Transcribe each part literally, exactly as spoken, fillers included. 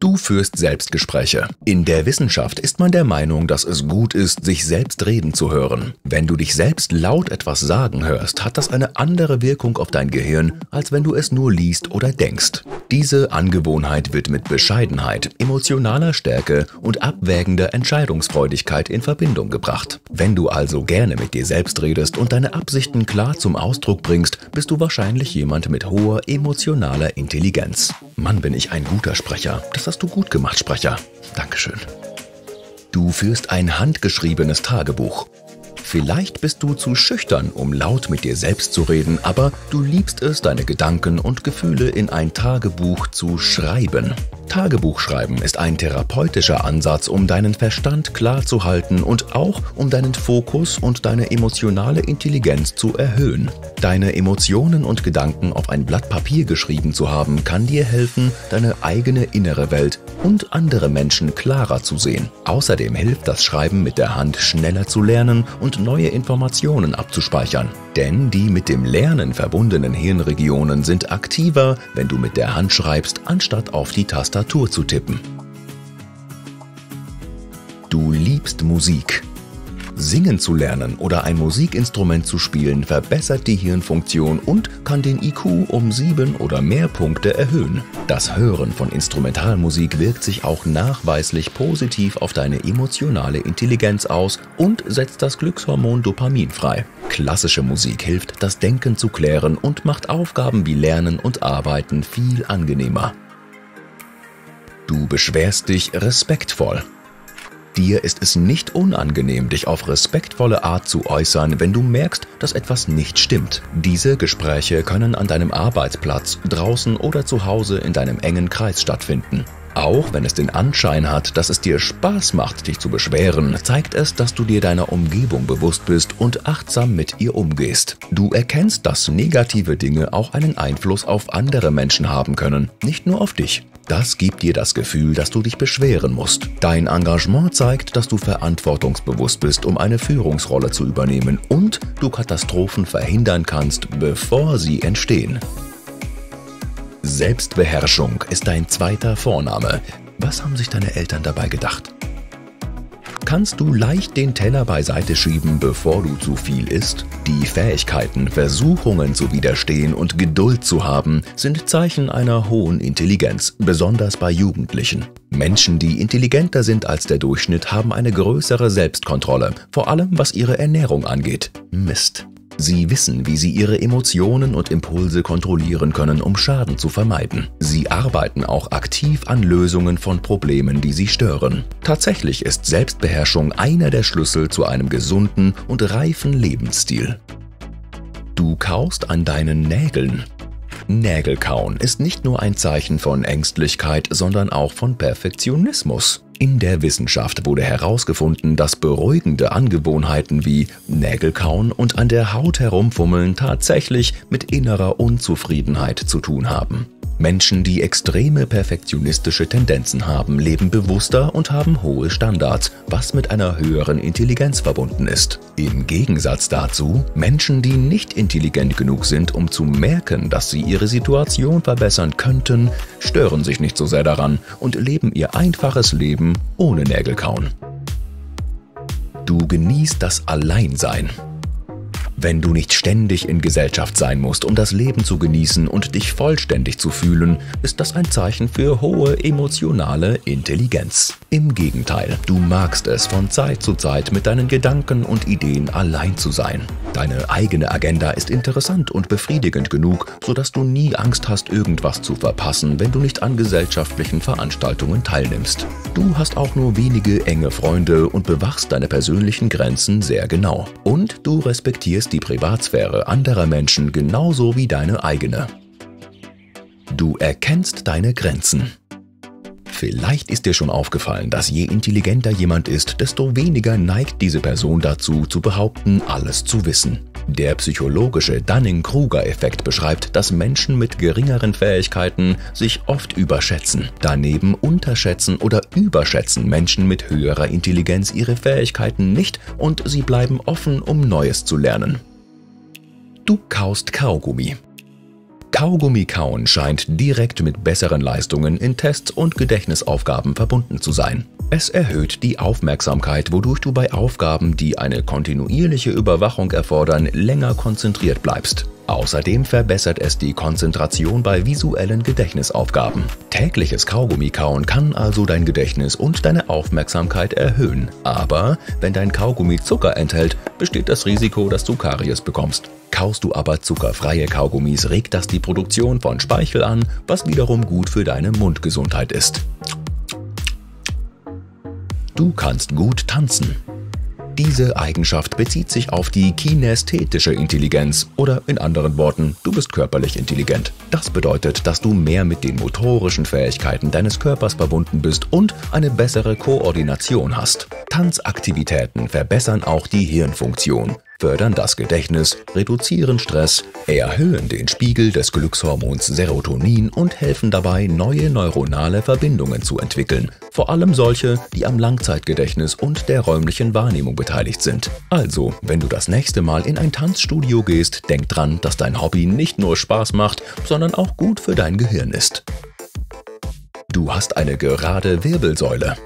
Du führst Selbstgespräche. In der Wissenschaft ist man der Meinung, dass es gut ist, sich selbst reden zu hören. Wenn du dich selbst laut etwas sagen hörst, hat das eine andere Wirkung auf dein Gehirn, als wenn du es nur liest oder denkst. Diese Angewohnheit wird mit Bescheidenheit, emotionaler Stärke und abwägender Entscheidungsfreudigkeit in Verbindung gebracht. Wenn du also gerne mit dir selbst redest und deine Absichten klar zum Ausdruck bringst, bist du wahrscheinlich jemand mit hoher emotionaler Intelligenz. Mann, bin ich ein guter Sprecher. Das hast du gut gemacht, Sprecher. Dankeschön. Du führst ein handgeschriebenes Tagebuch. Vielleicht bist du zu schüchtern, um laut mit dir selbst zu reden, aber du liebst es, deine Gedanken und Gefühle in ein Tagebuch zu schreiben. Tagebuchschreiben ist ein therapeutischer Ansatz, um deinen Verstand klar zu halten und auch um deinen Fokus und deine emotionale Intelligenz zu erhöhen. Deine Emotionen und Gedanken auf ein Blatt Papier geschrieben zu haben, kann dir helfen, deine eigene innere Welt und andere Menschen klarer zu sehen. Außerdem hilft das Schreiben mit der Hand, schneller zu lernen und neue Informationen abzuspeichern. Denn die mit dem Lernen verbundenen Hirnregionen sind aktiver, wenn du mit der Hand schreibst, anstatt auf die Tastatur zu tippen. Du liebst Musik. Singen zu lernen oder ein Musikinstrument zu spielen verbessert die Hirnfunktion und kann den I Q um sieben oder mehr Punkte erhöhen. Das Hören von Instrumentalmusik wirkt sich auch nachweislich positiv auf deine emotionale Intelligenz aus und setzt das Glückshormon Dopamin frei. Klassische Musik hilft, das Denken zu klären und macht Aufgaben wie Lernen und Arbeiten viel angenehmer. Du beschwerst dich respektvoll. Dir ist es nicht unangenehm, dich auf respektvolle Art zu äußern, wenn du merkst, dass etwas nicht stimmt. Diese Gespräche können an deinem Arbeitsplatz, draußen oder zu Hause in deinem engen Kreis stattfinden. Auch wenn es den Anschein hat, dass es dir Spaß macht, dich zu beschweren, zeigt es, dass du dir deiner Umgebung bewusst bist und achtsam mit ihr umgehst. Du erkennst, dass negative Dinge auch einen Einfluss auf andere Menschen haben können, nicht nur auf dich. Das gibt dir das Gefühl, dass du dich beschweren musst. Dein Engagement zeigt, dass du verantwortungsbewusst bist, um eine Führungsrolle zu übernehmen, und du Katastrophen verhindern kannst, bevor sie entstehen. Selbstbeherrschung ist dein zweiter Vorname. Was haben sich deine Eltern dabei gedacht? Kannst du leicht den Teller beiseite schieben, bevor du zu viel isst? Die Fähigkeiten, Versuchungen zu widerstehen und Geduld zu haben, sind Zeichen einer hohen Intelligenz, besonders bei Jugendlichen. Menschen, die intelligenter sind als der Durchschnitt, haben eine größere Selbstkontrolle, vor allem was ihre Ernährung angeht. Mist. Sie wissen, wie sie ihre Emotionen und Impulse kontrollieren können, um Schaden zu vermeiden. Sie arbeiten auch aktiv an Lösungen von Problemen, die sie stören. Tatsächlich ist Selbstbeherrschung einer der Schlüssel zu einem gesunden und reifen Lebensstil. Du kaust an deinen Nägeln. Nägelkauen ist nicht nur ein Zeichen von Ängstlichkeit, sondern auch von Perfektionismus. In der Wissenschaft wurde herausgefunden, dass beruhigende Angewohnheiten wie Nägelkauen und an der Haut herumfummeln tatsächlich mit innerer Unzufriedenheit zu tun haben. Menschen, die extreme perfektionistische Tendenzen haben, leben bewusster und haben hohe Standards, was mit einer höheren Intelligenz verbunden ist. Im Gegensatz dazu, Menschen, die nicht intelligent genug sind, um zu merken, dass sie ihre Situation verbessern könnten, stören sich nicht so sehr daran und leben ihr einfaches Leben ohne Nägelkauen. Du genießt das Alleinsein. Wenn du nicht ständig in Gesellschaft sein musst, um das Leben zu genießen und dich vollständig zu fühlen, ist das ein Zeichen für hohe emotionale Intelligenz. Im Gegenteil, du magst es, von Zeit zu Zeit mit deinen Gedanken und Ideen allein zu sein. Deine eigene Agenda ist interessant und befriedigend genug, sodass du nie Angst hast, irgendwas zu verpassen, wenn du nicht an gesellschaftlichen Veranstaltungen teilnimmst. Du hast auch nur wenige enge Freunde und bewachst deine persönlichen Grenzen sehr genau. Und du respektierst die Privatsphäre anderer Menschen genauso wie deine eigene. Du erkennst deine Grenzen. Vielleicht ist dir schon aufgefallen, dass je intelligenter jemand ist, desto weniger neigt diese Person dazu, zu behaupten, alles zu wissen. Der psychologische Dunning-Kruger-Effekt beschreibt, dass Menschen mit geringeren Fähigkeiten sich oft überschätzen. Daneben unterschätzen oder überschätzen Menschen mit höherer Intelligenz ihre Fähigkeiten nicht und sie bleiben offen, um Neues zu lernen. Du kaust Kaugummi. Kaugummi-Kauen scheint direkt mit besseren Leistungen in Tests und Gedächtnisaufgaben verbunden zu sein. Es erhöht die Aufmerksamkeit, wodurch du bei Aufgaben, die eine kontinuierliche Überwachung erfordern, länger konzentriert bleibst. Außerdem verbessert es die Konzentration bei visuellen Gedächtnisaufgaben. Tägliches Kaugummi-Kauen kann also dein Gedächtnis und deine Aufmerksamkeit erhöhen. Aber wenn dein Kaugummi Zucker enthält, besteht das Risiko, dass du Karies bekommst. Kaust du aber zuckerfreie Kaugummis, regt das die Produktion von Speichel an, was wiederum gut für deine Mundgesundheit ist. Du kannst gut tanzen. Diese Eigenschaft bezieht sich auf die kinästhetische Intelligenz oder in anderen Worten, du bist körperlich intelligent. Das bedeutet, dass du mehr mit den motorischen Fähigkeiten deines Körpers verbunden bist und eine bessere Koordination hast. Tanzaktivitäten verbessern auch die Hirnfunktion, fördern das Gedächtnis, reduzieren Stress, erhöhen den Spiegel des Glückshormons Serotonin und helfen dabei, neue neuronale Verbindungen zu entwickeln. Vor allem solche, die am Langzeitgedächtnis und der räumlichen Wahrnehmung beteiligt sind. Also, wenn du das nächste Mal in ein Tanzstudio gehst, denk dran, dass dein Hobby nicht nur Spaß macht, sondern auch gut für dein Gehirn ist. Du hast eine gerade Wirbelsäule.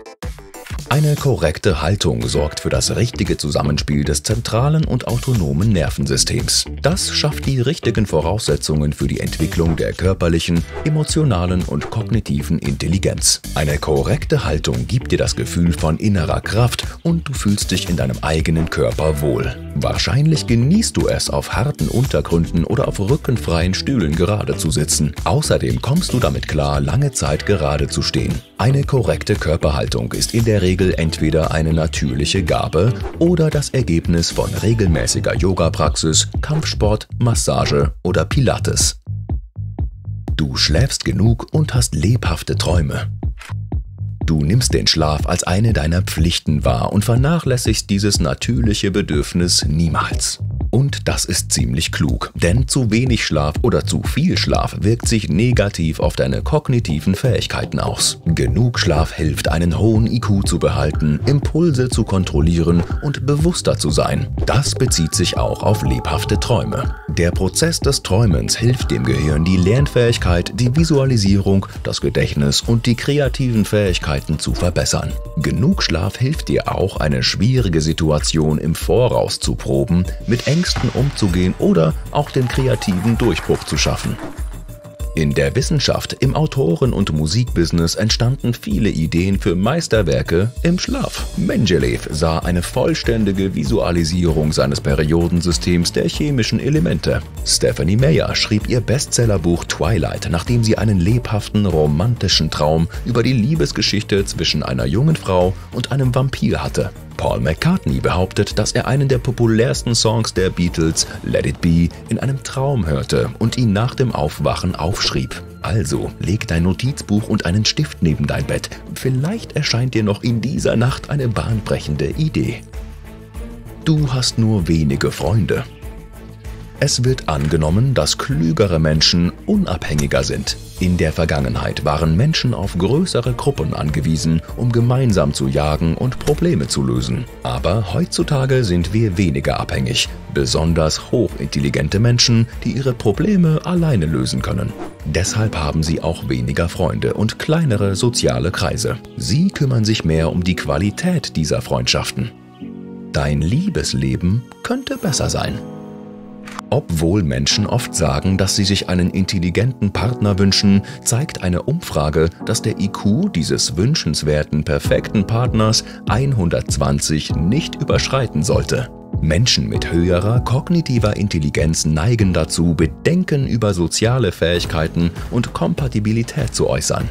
Eine korrekte Haltung sorgt für das richtige Zusammenspiel des zentralen und autonomen Nervensystems. Das schafft die richtigen Voraussetzungen für die Entwicklung der körperlichen, emotionalen und kognitiven Intelligenz. Eine korrekte Haltung gibt dir das Gefühl von innerer Kraft und du fühlst dich in deinem eigenen Körper wohl. Wahrscheinlich genießt du es, auf harten Untergründen oder auf rückenfreien Stühlen gerade zu sitzen. Außerdem kommst du damit klar, lange Zeit gerade zu stehen. Eine korrekte Körperhaltung ist in der Regel entweder eine natürliche Gabe oder das Ergebnis von regelmäßiger Yoga-Praxis, Kampfsport, Massage oder Pilates. Du schläfst genug und hast lebhafte Träume. Du nimmst den Schlaf als eine deiner Pflichten wahr und vernachlässigst dieses natürliche Bedürfnis niemals. Und das ist ziemlich klug, denn zu wenig Schlaf oder zu viel Schlaf wirkt sich negativ auf deine kognitiven Fähigkeiten aus. Genug Schlaf hilft, einen hohen I Q zu behalten, Impulse zu kontrollieren und bewusster zu sein. Das bezieht sich auch auf lebhafte Träume. Der Prozess des Träumens hilft dem Gehirn, die Lernfähigkeit, die Visualisierung, das Gedächtnis und die kreativen Fähigkeiten zu verbessern. Genug Schlaf hilft dir auch, eine schwierige Situation im Voraus zu proben, mit Ängsten umzugehen oder auch den kreativen Durchbruch zu schaffen. In der Wissenschaft, im Autoren- und Musikbusiness entstanden viele Ideen für Meisterwerke im Schlaf. Mendeleev sah eine vollständige Visualisierung seines Periodensystems der chemischen Elemente. Stephenie Meyer schrieb ihr Bestsellerbuch Twilight, nachdem sie einen lebhaften, romantischen Traum über die Liebesgeschichte zwischen einer jungen Frau und einem Vampir hatte. Paul McCartney behauptet, dass er einen der populärsten Songs der Beatles, Let It Be, in einem Traum hörte und ihn nach dem Aufwachen aufschrieb. Also, leg dein Notizbuch und einen Stift neben dein Bett. Vielleicht erscheint dir noch in dieser Nacht eine bahnbrechende Idee. Du hast nur wenige Freunde. Es wird angenommen, dass klügere Menschen unabhängiger sind. In der Vergangenheit waren Menschen auf größere Gruppen angewiesen, um gemeinsam zu jagen und Probleme zu lösen. Aber heutzutage sind wir weniger abhängig, besonders hochintelligente Menschen, die ihre Probleme alleine lösen können. Deshalb haben sie auch weniger Freunde und kleinere soziale Kreise. Sie kümmern sich mehr um die Qualität dieser Freundschaften. Dein Liebesleben könnte besser sein. Obwohl Menschen oft sagen, dass sie sich einen intelligenten Partner wünschen, zeigt eine Umfrage, dass der I Q dieses wünschenswerten, perfekten Partners hundertzwanzig nicht überschreiten sollte. Menschen mit höherer kognitiver Intelligenz neigen dazu, Bedenken über soziale Fähigkeiten und Kompatibilität zu äußern.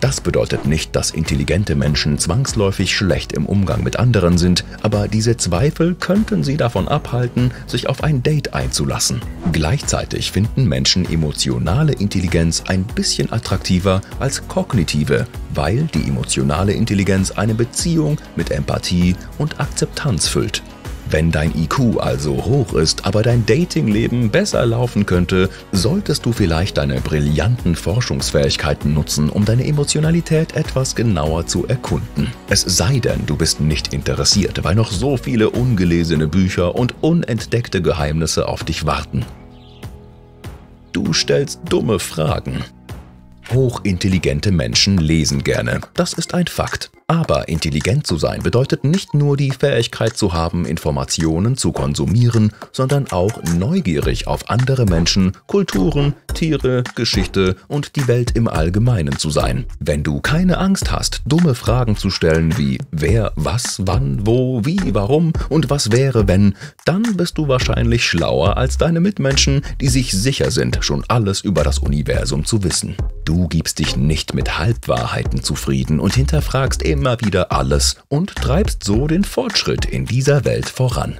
Das bedeutet nicht, dass intelligente Menschen zwangsläufig schlecht im Umgang mit anderen sind, aber diese Zweifel könnten sie davon abhalten, sich auf ein Date einzulassen. Gleichzeitig finden Menschen emotionale Intelligenz ein bisschen attraktiver als kognitive, weil die emotionale Intelligenz eine Beziehung mit Empathie und Akzeptanz füllt. Wenn dein I Q also hoch ist, aber dein Datingleben besser laufen könnte, solltest du vielleicht deine brillanten Forschungsfähigkeiten nutzen, um deine Emotionalität etwas genauer zu erkunden. Es sei denn, du bist nicht interessiert, weil noch so viele ungelesene Bücher und unentdeckte Geheimnisse auf dich warten. Du stellst dumme Fragen. Hochintelligente Menschen lesen gerne. Das ist ein Fakt. Aber intelligent zu sein bedeutet nicht nur die Fähigkeit zu haben, Informationen zu konsumieren, sondern auch neugierig auf andere Menschen, Kulturen, Tiere, Geschichte und die Welt im Allgemeinen zu sein. Wenn du keine Angst hast, dumme Fragen zu stellen wie wer, was, wann, wo, wie, warum und was wäre, wenn, dann bist du wahrscheinlich schlauer als deine Mitmenschen, die sich sicher sind, schon alles über das Universum zu wissen. Du gibst dich nicht mit Halbwahrheiten zufrieden und hinterfragst immer wieder alles und treibst so den Fortschritt in dieser Welt voran.